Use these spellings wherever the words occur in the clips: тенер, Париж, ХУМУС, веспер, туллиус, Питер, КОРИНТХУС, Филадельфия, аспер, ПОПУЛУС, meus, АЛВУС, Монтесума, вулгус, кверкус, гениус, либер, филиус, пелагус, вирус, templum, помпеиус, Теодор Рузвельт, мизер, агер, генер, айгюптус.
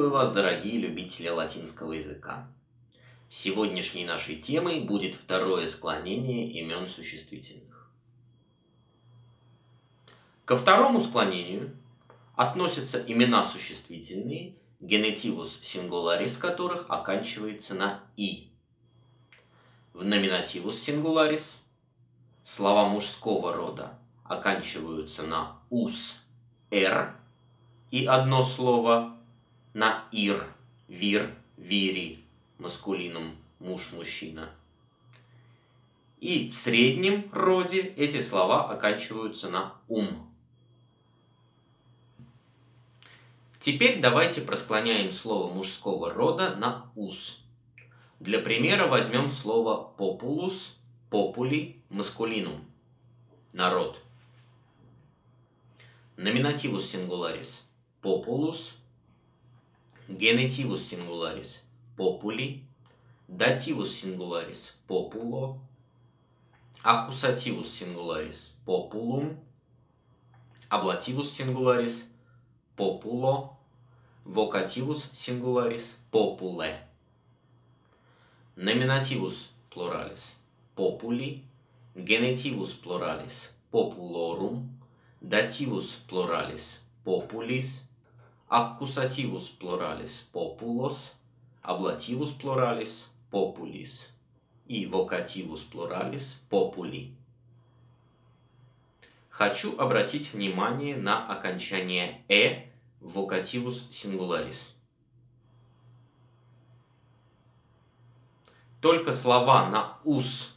Приветствую вас, дорогие любители латинского языка. Сегодняшней нашей темой будет второе склонение имен существительных. Ко второму склонению относятся имена существительные, генитивус сингуларис которых оканчивается на «и». В номинативус сингуларис слова мужского рода оканчиваются на «ус», «р» и одно слово на «ир», «вир», «вири», маскулином «муж», «мужчина». И в среднем роде эти слова оканчиваются на «ум». Теперь давайте просклоняем слово мужского рода на «ус». Для примера возьмем слово «популус», «попули», «маскулинум», «народ». Номинативус сингуларис – «популус», генитивус сингуларис – «попули», дативус сингуларис – «популо», аккусативус сингуларис – «популум», облативус сингуларис – «популо», вокативус сингуларис – «популе». Номинативус плуралис – «попули», генитивус плуралис – «популорум», дативус плуралис – «популис», аккусативус плуралис – «популос», облативус плуралис – «популис» и вокативус плуралис – «попули». Хочу обратить внимание на окончание «э» в вокативус сингуларис. Только слова на «ус»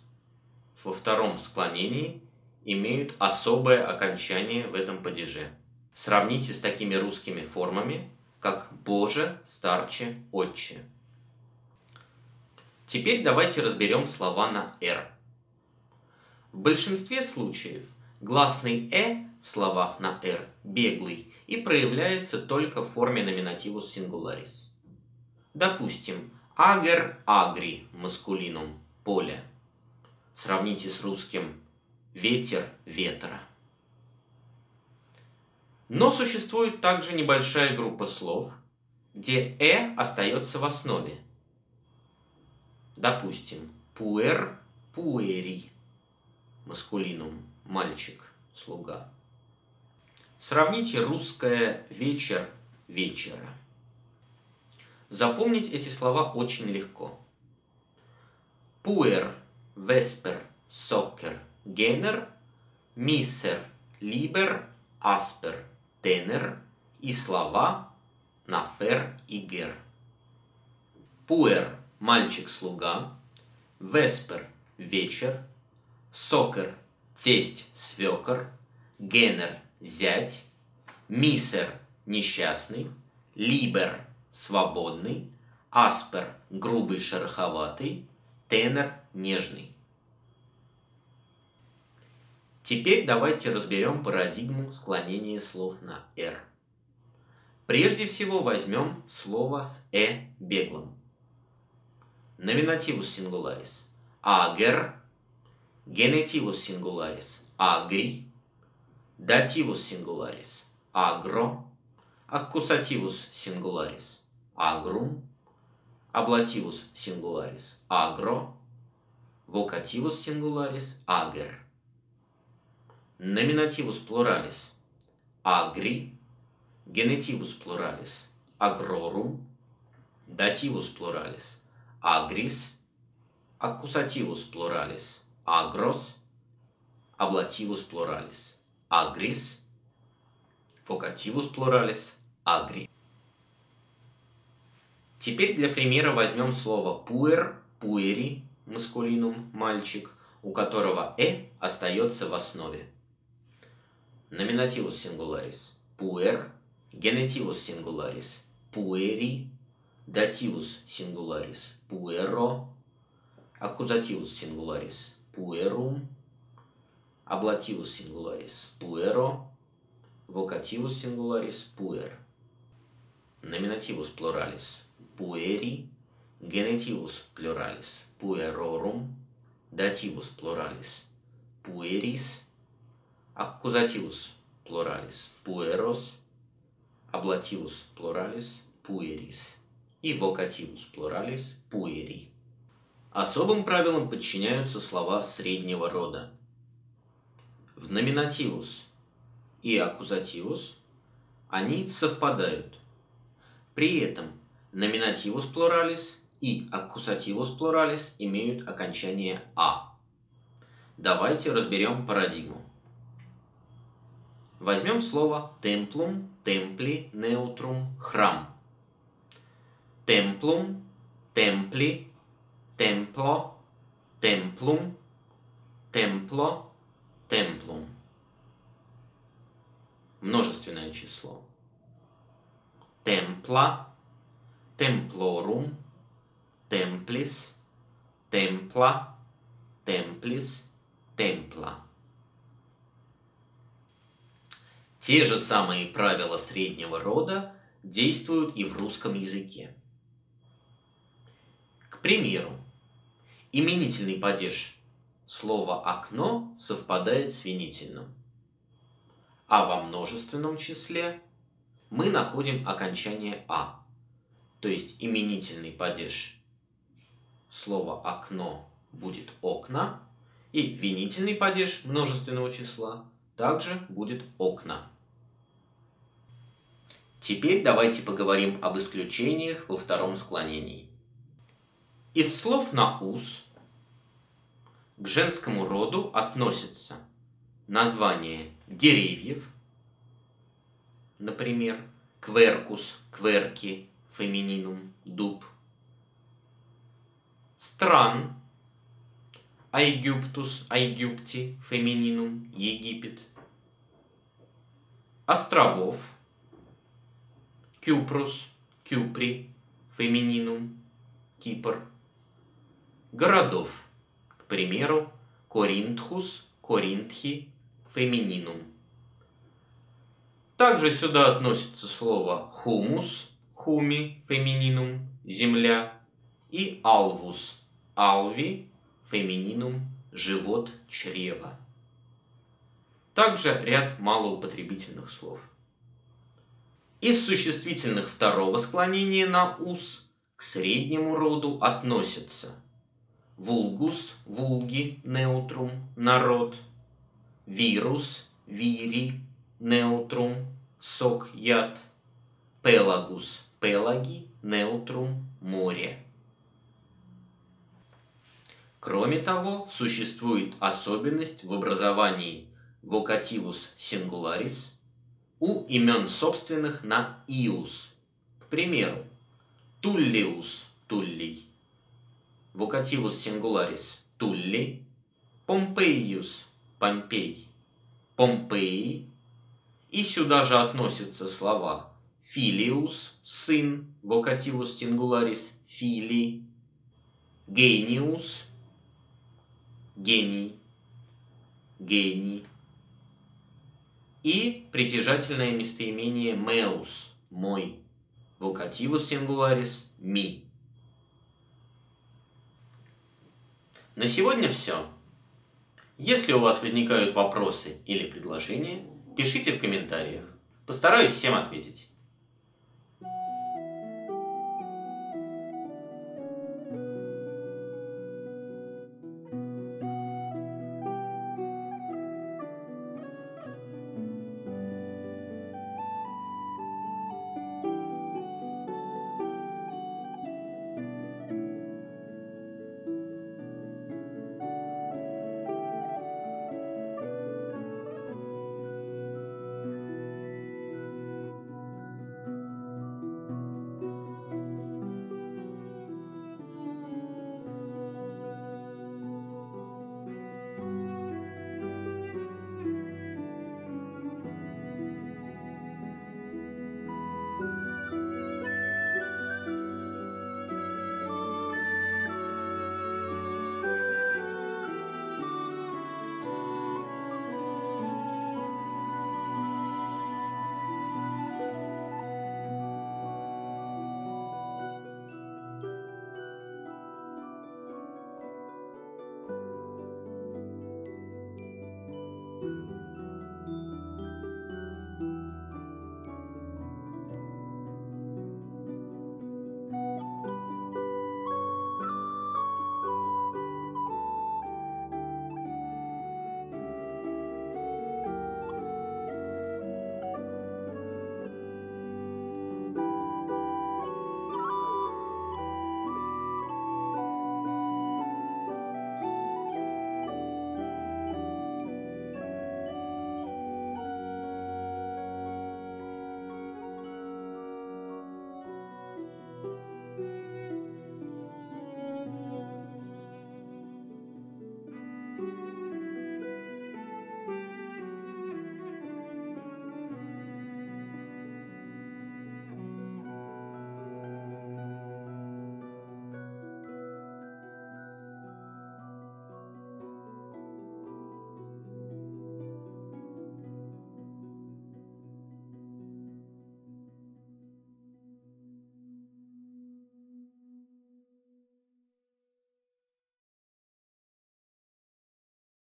во втором склонении имеют особое окончание в этом падеже. Сравните с такими русскими формами, как «боже», «старче», «отче». Теперь давайте разберем слова на «р». В большинстве случаев гласный «э» в словах на «р» беглый и проявляется только в форме номинативус сингуларис. Допустим, агер, агри, маскулинум, поле. Сравните с русским «ветер», «ветра». Но существует также небольшая группа слов, где «э» остается в основе. Допустим, пуэр, пуэри, маскулинум, мальчик, слуга. Сравните русское «вечер», «вечера». Запомнить эти слова очень легко. Пуэр, веспер, сокер, генер, мизер, либер, аспер, тенер и слова на «фер» и «гер». Пуэр – мальчик-слуга, веспер – вечер, сокер – тесть, свекор, генер – зять, мизер – несчастный, либер – свободный, аспер – грубый, шероховатый, тенер – нежный. Теперь давайте разберем парадигму склонения слов на «р». Прежде всего возьмем слово с «э» беглым. Номинативус сингуларис – агер, генитивус сингуларис – агри, дативус сингуларис – агро, аккусативус сингуларис – агрум, облативус сингуларис – агро, вокативус сингуларис – агер. Номинативус плуралис – агри, генитивус плуралис – агрорум, дативус плуралис – агрис, аккусативус плуралис – агрос, облативус плуралис – агрис, вокативус плуралис – агри. Теперь для примера возьмем слово пуэр, пуэри, маскулинум, мальчик, у которого «э» остается в основе. Номинативус сингуларис – пуэр, генитивус сингуларис – пуэри, дативус сингуларис – пуэро, аккузативус сингуларис – пуэрум, облативус сингуларис – пуэро, вокативус сингуларис – пуэр. Номинативус плуралис – пуэри, генитивус плюралис – пуэрорум, дативус плуралис – пуэрис, аккузативус плуралис – пуэрос, облативус плуралис pueris и vocatimus pluralis pueri. Особым правилам подчиняются слова среднего рода. В номинативус и аккузативус они совпадают. При этом номинативус pluralis и аккузативус pluralis имеют окончание «а». Давайте разберем парадигму. Возьмем слово templum, templi, neutrum, храм. Templum, templi, templo, templum, templo, templum. Множественное число. Templa, templorum, templis, templa, templis, templa. Те же самые правила среднего рода действуют и в русском языке. К примеру, именительный падеж слова «окно» совпадает с винительным, а во множественном числе мы находим окончание «а», то есть именительный падеж слова «окно» будет «окна», и винительный падеж множественного числа также будет «окна». Теперь давайте поговорим об исключениях во втором склонении. Из слов на «ус» к женскому роду относятся название деревьев, например, кверкус, кверки, фемининум, дуб, стран, айгюптус, айгюпти, фемининум, Египет, островов, КЮПРУС, КЮПРИ, фемининум, Кипр, городов, к примеру, КОРИНТХУС, КОРИНТХИ, фемининум. Также сюда относятся слова ХУМУС, ХУМИ, фемининум, земля, и АЛВУС, АЛВИ, фемининум, живот, чрево. Также ряд малоупотребительных слов. Из существительных второго склонения на «ус» к среднему роду относятся вулгус, вулги, неутрум, народ, вирус, вири, неутрум, сок, яд, пелагус, пелаги, неутрум, море. Кроме того, существует особенность в образовании vocatius singularis у имен собственных на «иус». К примеру, туллиус – туллий, vocatius singularis – тулли, помпеиус – помпей, помпеи, и сюда же относятся слова филиус – сын, vocatius singularis – фили, гениус – гений, гений. И притяжательное местоимение meus, мой, vocatius singularis, ми. На сегодня все. Если у вас возникают вопросы или предложения, пишите в комментариях. Постараюсь всем ответить.